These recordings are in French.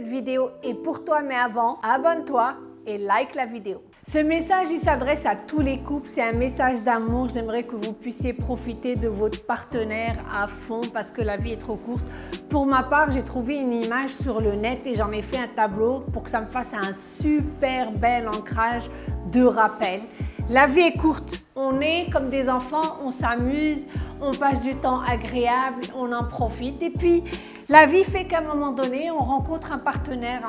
cette vidéo est pour toi, mais avant, abonne-toi et like la vidéo. Ce message, il s'adresse à tous les couples, c'est un message d'amour. J'aimerais que vous puissiez profiter de votre partenaire à fond parce que la vie est trop courte. Pour ma part, j'ai trouvé une image sur le net et j'en ai fait un tableau pour que ça me fasse un super bel ancrage de rappel. La vie est courte, on est comme des enfants, on s'amuse, on passe du temps agréable, on en profite et puis la vie fait qu'à un moment donné, on rencontre un partenaire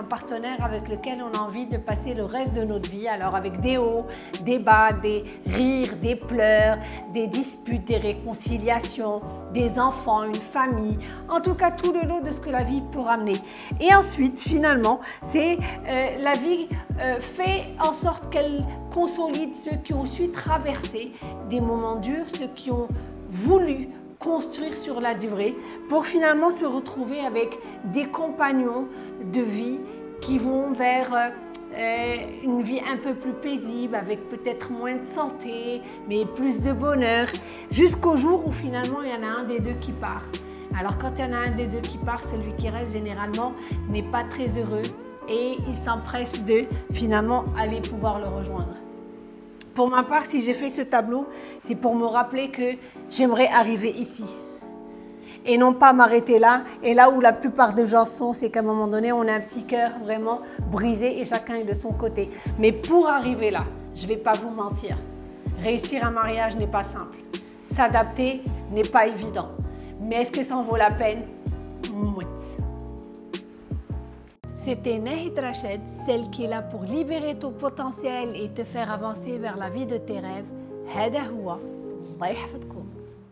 avec lequel on a envie de passer le reste de notre vie. Alors avec des hauts, des bas, des rires, des pleurs, des disputes, des réconciliations, des enfants, une famille, en tout cas tout le lot de ce que la vie peut ramener. Et ensuite, finalement, c'est la vie fait en sorte qu'elle consolide ceux qui ont su traverser des moments durs, ceux qui ont voulu construire sur la durée pour finalement se retrouver avec des compagnons de vie qui vont vers une vie un peu plus paisible, avec peut-être moins de santé, mais plus de bonheur, jusqu'au jour où finalement il y en a un des deux qui part. Alors quand il y en a un des deux qui part, celui qui reste généralement n'est pas très heureux et il s'empresse de finalement aller pouvoir le rejoindre. Pour ma part, si j'ai fait ce tableau, c'est pour me rappeler que j'aimerais arriver ici et non pas m'arrêter là. Et là où la plupart des gens sont, c'est qu'à un moment donné, on a un petit cœur vraiment brisé et chacun est de son côté. Mais pour arriver là, je ne vais pas vous mentir, réussir un mariage n'est pas simple. S'adapter n'est pas évident. Mais est-ce que ça en vaut la peine? Oui. C'était Nahed Rachad, celle qui est là pour libérer ton potentiel et te faire avancer vers la vie de tes rêves. Hada huwa, Allah yahfadkoum.